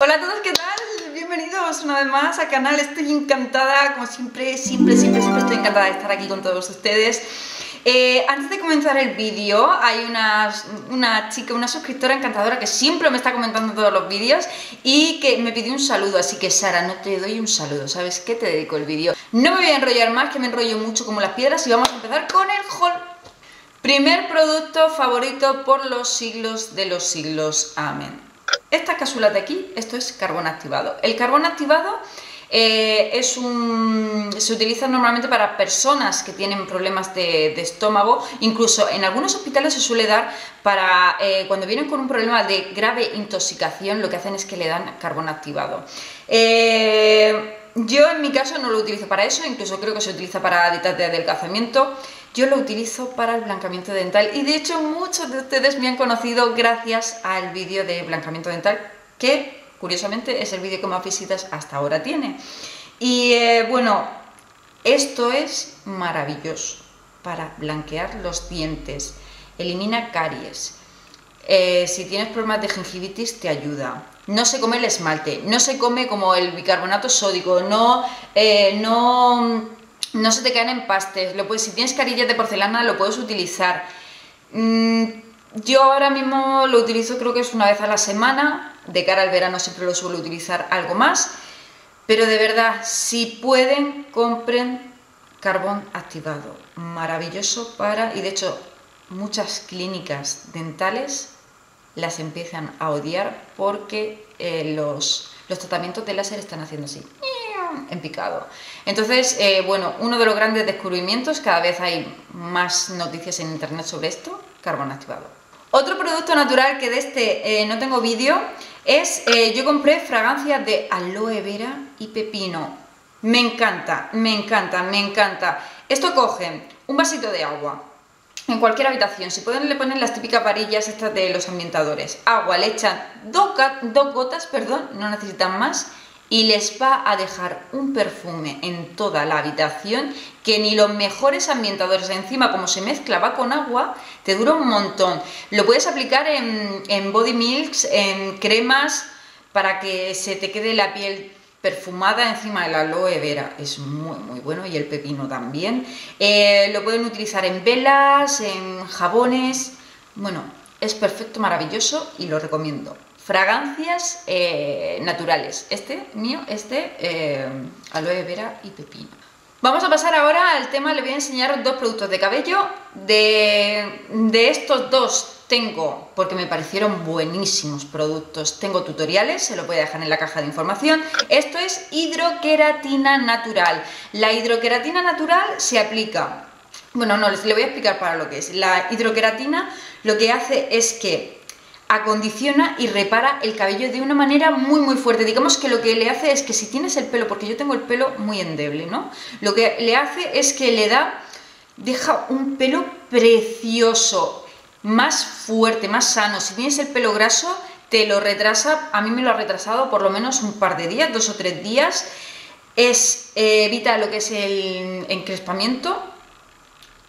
Hola a todos, ¿qué tal? Bienvenidos una vez más al canal. Estoy encantada, como siempre estoy encantada de estar aquí con todos ustedes. Antes de comenzar el vídeo, hay una chica, una suscriptora encantadora que siempre me está comentando todos los vídeos y que me pidió un saludo, así que Sara, no te doy un saludo, ¿sabes qué? Te dedico el vídeo. No me voy a enrollar más, que me enrollo mucho como las piedras, y vamos a empezar con el haul. Primer producto favorito por los siglos de los siglos. Amén. Estas cápsulas de aquí, esto es carbón activado. El carbón activado se utiliza normalmente para personas que tienen problemas de estómago. Incluso en algunos hospitales se suele dar para cuando vienen con un problema de grave intoxicación, lo que hacen es que le dan carbón activado. Yo en mi caso no lo utilizo para eso, incluso creo que se utiliza para dietas de adelgazamiento. Yo lo utilizo para el blanqueamiento dental y de hecho muchos de ustedes me han conocido gracias al vídeo de blanqueamiento dental, que curiosamente es el vídeo que más visitas hasta ahora tiene. Y bueno, esto es maravilloso para blanquear los dientes, elimina caries, si tienes problemas de gingivitis te ayuda. No se come el esmalte, no se come como el bicarbonato sódico, no se te caen empastes, si tienes carillas de porcelana lo puedes utilizar. Yo ahora mismo lo utilizo, creo que es una vez a la semana, de cara al verano siempre lo suelo utilizar algo más, pero de verdad, si pueden, compren carbón activado, maravilloso para... Y de hecho, muchas clínicas dentales las empiezan a odiar porque los tratamientos de láser están haciendo así, en picado. Entonces, bueno, uno de los grandes descubrimientos, cada vez hay más noticias en internet sobre esto, carbón activado. Otro producto natural que de este no tengo vídeo es, yo compré fragancias de aloe vera y pepino. Me encanta, me encanta, me encanta. Esto cogen un vasito de agua en cualquier habitación, si pueden le ponen las típicas varillas estas de los ambientadores, agua, le echan dos gotas, no necesitan más, y les va a dejar un perfume en toda la habitación que ni los mejores ambientadores. Encima, como se mezcla, va con agua, te dura un montón. Lo puedes aplicar en body milks, en cremas, para que se te quede la piel perfumada. Encima el aloe vera es muy bueno, y el pepino también. Lo pueden utilizar en velas, en jabones. Bueno, es perfecto, maravilloso, y lo recomiendo. Fragancias naturales. Este mío es de aloe vera y pepino. Vamos a pasar ahora al tema. Le voy a enseñar dos productos de cabello. De estos dos tengo, porque me parecieron buenísimos productos, tengo tutoriales, se los voy a dejar en la caja de información. Esto es hidroqueratina natural. La hidroqueratina natural se aplica... Bueno, no, les voy a explicar para lo que es. La hidroqueratina lo que hace es que acondiciona y repara el cabello de una manera muy fuerte. Digamos que lo que le hace es que si tienes el pelo, porque yo tengo el pelo muy endeble, ¿no? Lo que le hace es que deja un pelo precioso, más fuerte, más sano. Si tienes el pelo graso, te lo retrasa. A mí me lo ha retrasado por lo menos un par de días, 2 o 3 días. Evita lo que es el encrespamiento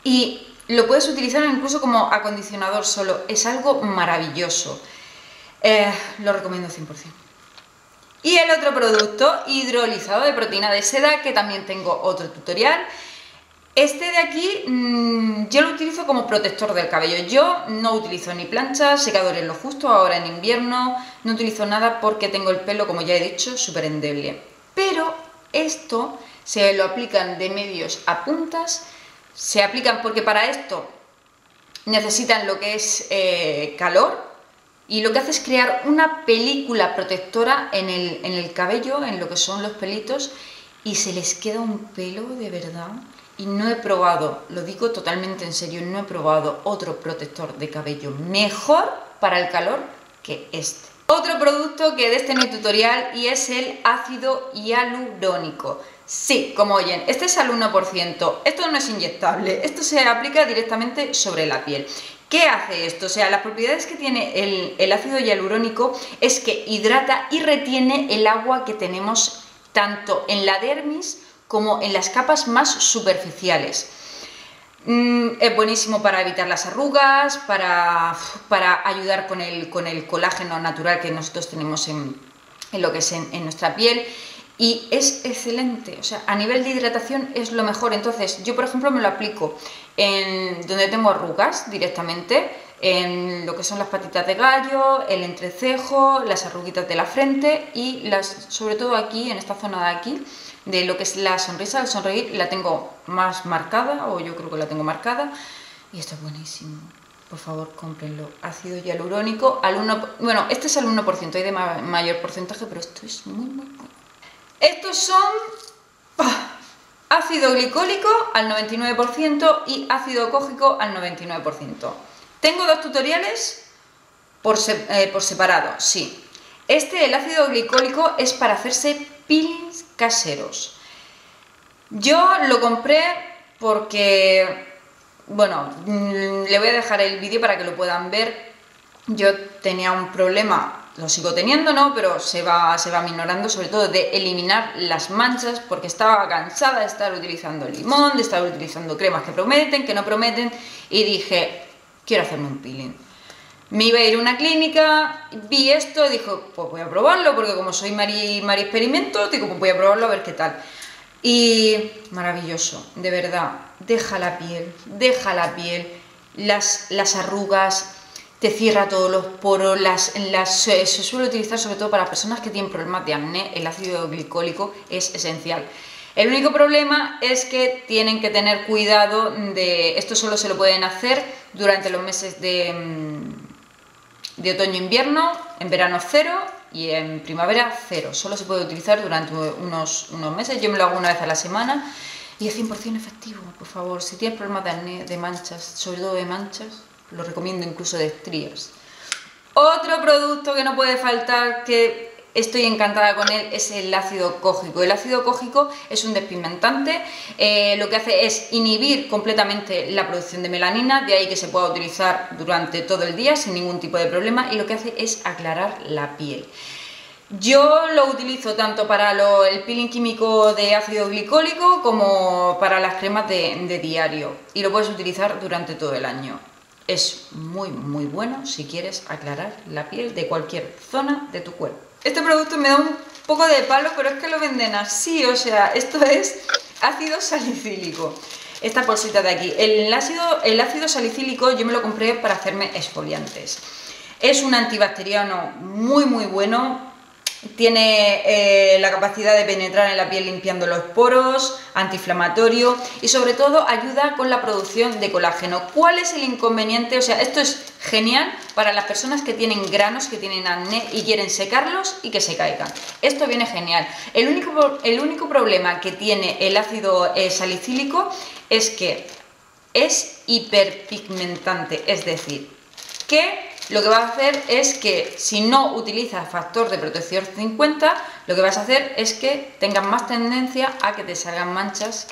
y... Lo puedes utilizar incluso como acondicionador solo, es algo maravilloso. Lo recomiendo 100%. Y el otro producto, hidrolizado de proteína de seda, que también tengo otro tutorial. Este de aquí yo lo utilizo como protector del cabello. Yo no utilizo ni planchas, secadores lo justo, ahora en invierno no utilizo nada porque tengo el pelo, como ya he dicho, súper endeble. Pero esto se lo aplican de medios a puntas. Se aplican porque para esto necesitan lo que es calor, y lo que hace es crear una película protectora en el cabello, en lo que son los pelitos, y se les queda un pelo de verdad. Y no he probado, lo digo totalmente en serio, no he probado otro protector de cabello mejor para el calor que este. Otro producto que de este mi tutorial, y es el ácido hialurónico. Sí, como oyen, este es al 1%, esto no es inyectable, esto se aplica directamente sobre la piel. ¿Qué hace esto? O sea, las propiedades que tiene el ácido hialurónico es que hidrata y retiene el agua que tenemos tanto en la dermis como en las capas más superficiales. Es buenísimo para evitar las arrugas, para ayudar con el colágeno natural que nosotros tenemos en en lo que es en nuestra piel, y es excelente. O sea, a nivel de hidratación es lo mejor. Entonces yo, por ejemplo, me lo aplico en donde tengo arrugas directamente, en lo que son las patitas de gallo, el entrecejo, las arruguitas de la frente y sobre todo aquí, en esta zona de aquí, de lo que es la sonrisa, al sonreír, la tengo más marcada, o yo creo que la tengo marcada, y esto es buenísimo. Por favor, cómprenlo. Ácido hialurónico al 1%, bueno, este es al 1%, hay de mayor porcentaje, pero esto es muy, muy bueno. Estos son ácido glicólico al 99% y ácido kójico al 99%. Tengo dos tutoriales por separado, sí. Este, el ácido glicólico, es para hacerse peelings caseros. Yo lo compré porque, bueno, le voy a dejar el vídeo para que lo puedan ver. Yo tenía un problema, lo sigo teniendo, ¿no? Pero se va minorando, sobre todo de eliminar las manchas, porque estaba cansada de estar utilizando limón, de estar utilizando cremas que prometen, que no prometen, y dije, quiero hacerme un peeling. Me iba a ir a una clínica, vi esto y dijo, pues voy a probarlo, porque como soy Mari Experimento, digo, pues voy a probarlo a ver qué tal. Y maravilloso, de verdad, deja la piel, las arrugas, te cierra todos los poros, se suele utilizar sobre todo para personas que tienen problemas de acné, el ácido glicólico es esencial. El único problema es que tienen que tener cuidado de... Esto solo se lo pueden hacer durante los meses de otoño-invierno, en verano 0 y en primavera 0. Solo se puede utilizar durante unos meses, yo me lo hago una vez a la semana y es 100% efectivo, por favor. Si tienes problemas de acné, de manchas, sobre todo de manchas, lo recomiendo, incluso de estrías. Otro producto que no puede faltar, que estoy encantada con él, es el ácido kójico. El ácido kójico es un despigmentante, lo que hace es inhibir completamente la producción de melanina, de ahí que se pueda utilizar durante todo el día sin ningún tipo de problema, y lo que hace es aclarar la piel. Yo lo utilizo tanto para el peeling químico de ácido glicólico como para las cremas de diario, y lo puedes utilizar durante todo el año. Es muy muy bueno si quieres aclarar la piel de cualquier zona de tu cuerpo. Este producto me da un poco de palo, pero es que lo venden así, o sea, esto es ácido salicílico. Esta bolsita de aquí, el ácido salicílico, yo me lo compré para hacerme exfoliantes. Es un antibacteriano muy muy bueno, tiene la capacidad de penetrar en la piel limpiando los poros, antiinflamatorio y sobre todo ayuda con la producción de colágeno. ¿Cuál es el inconveniente? O sea, esto es genial para las personas que tienen granos, que tienen acné y quieren secarlos y que se caigan. Esto viene genial. El único problema que tiene el ácido salicílico es que es hiperpigmentante, es decir, que lo que va a hacer es que si no utilizas factor de protección 50, lo que vas a hacer es que tengas más tendencia a que te salgan manchas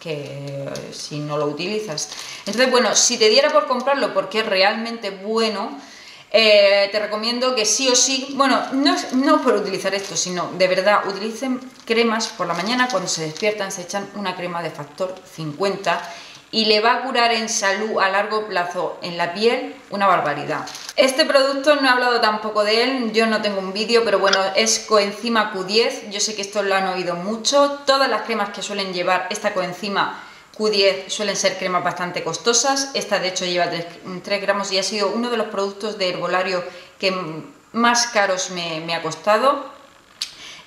que si no lo utilizas. Entonces, bueno, si te diera por comprarlo porque es realmente bueno, te recomiendo que sí o sí, bueno, no por utilizar esto, sino de verdad, utilicen cremas por la mañana. Cuando se despiertan, se echan una crema de factor 50. Y le va a curar en salud a largo plazo en la piel una barbaridad. Este producto no he hablado tampoco de él, yo no tengo un vídeo, pero bueno, es coenzima Q10. Yo sé que esto lo han oído mucho. Todas las cremas que suelen llevar esta coenzima Q10 suelen ser cremas bastante costosas. Esta de hecho lleva 3 gramos y ha sido uno de los productos de herbolario que más caros me ha costado.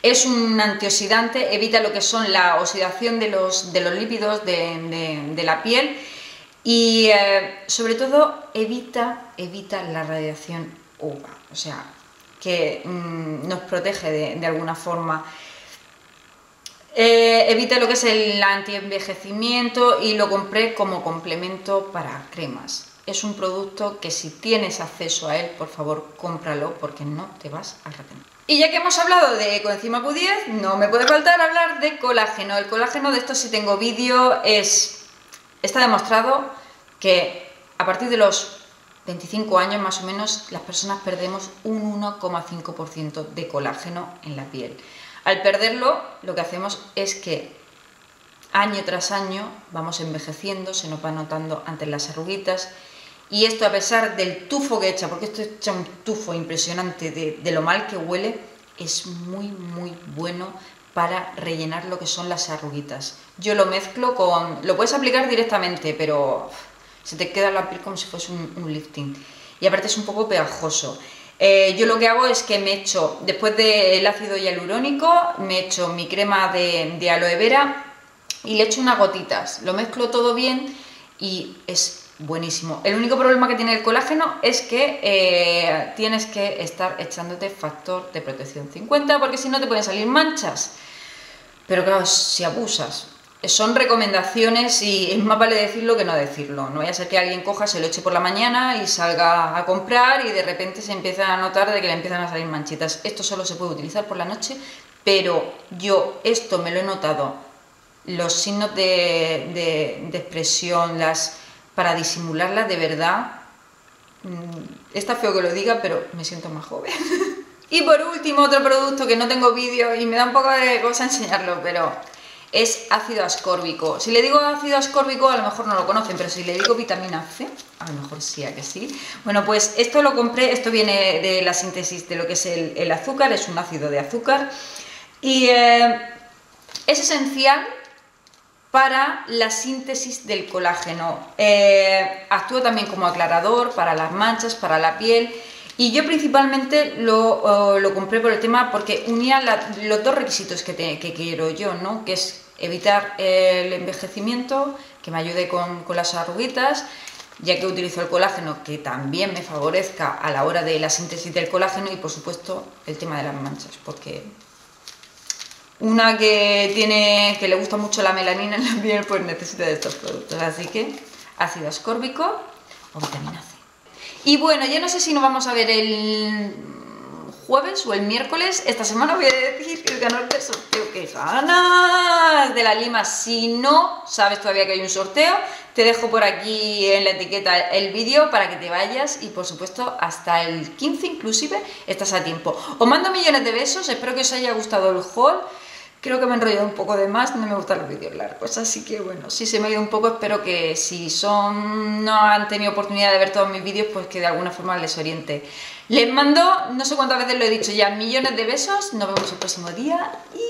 Es un antioxidante, evita lo que son la oxidación de los lípidos de la piel y sobre todo evita la radiación UVA, o sea, que nos protege de alguna forma. Evita lo que es el antienvejecimiento y lo compré como complemento para cremas. Es un producto que si tienes acceso a él, por favor, cómpralo porque no te vas a arrepentir. Y ya que hemos hablado de coenzima Q10, no me puede faltar hablar de colágeno. El colágeno, de esto sí tengo vídeo, está demostrado que a partir de los 25 años más o menos las personas perdemos un 1,5% de colágeno en la piel. Al perderlo, lo que hacemos es que año tras año vamos envejeciendo, se nos va notando antes las arruguitas. Y esto, a pesar del tufo que echa, porque esto echa un tufo impresionante de lo mal que huele, es muy bueno para rellenar lo que son las arruguitas. Yo lo mezclo con... lo puedes aplicar directamente, pero se te queda la piel como si fuese un lifting. Y aparte es un poco pegajoso. Yo lo que hago es que me echo, después del ácido hialurónico, me echo mi crema de aloe vera y le echo unas gotitas. Lo mezclo todo bien y es buenísimo. El único problema que tiene el colágeno es que tienes que estar echándote factor de protección 50, porque si no te pueden salir manchas. Pero claro, si abusas, son recomendaciones y es más vale decirlo que no decirlo. No vaya a ser que alguien coja, se lo eche por la mañana y salga a comprar y de repente se empieza a notar de que le empiezan a salir manchitas. Esto solo se puede utilizar por la noche, pero yo esto me lo he notado. Los signos de expresión, las... para disimularla, de verdad, está feo que lo diga, pero me siento más joven. Y por último, otro producto que no tengo vídeo y me da un poco de cosa enseñarlo, pero es ácido ascórbico. Si le digo ácido ascórbico, a lo mejor no lo conocen, pero si le digo vitamina C, a lo mejor sí, a que sí. Bueno, pues esto lo compré, esto viene de la síntesis de lo que es el azúcar, es un ácido de azúcar, y es esencial para la síntesis del colágeno. Actúa también como aclarador para las manchas, para la piel, y yo principalmente lo compré por el tema porque unía los dos requisitos que quiero yo, ¿no? Que es evitar el envejecimiento, que me ayude con las arruguitas, ya que utilizo el colágeno, que también me favorezca a la hora de la síntesis del colágeno, y por supuesto el tema de las manchas, porque... una que le gusta mucho la melanina en la piel, pues necesita de estos productos. Así que ácido ascórbico o vitamina C. Y bueno, ya no sé si nos vamos a ver el jueves o el miércoles. Esta semana voy a decir que el ganador del sorteo que es Ana de la Lima. Si no sabes todavía que hay un sorteo, te dejo por aquí en la etiqueta el vídeo para que te vayas, y por supuesto hasta el 15 inclusive estás a tiempo. Os mando millones de besos, espero que os haya gustado el haul. Creo que me he enrollado un poco de más, no me gustan los vídeos largos, así que bueno, si se me ha ido un poco, espero que si no han tenido oportunidad de ver todos mis vídeos, pues que de alguna forma les oriente. Les mando, no sé cuántas veces lo he dicho ya, millones de besos, nos vemos el próximo día y...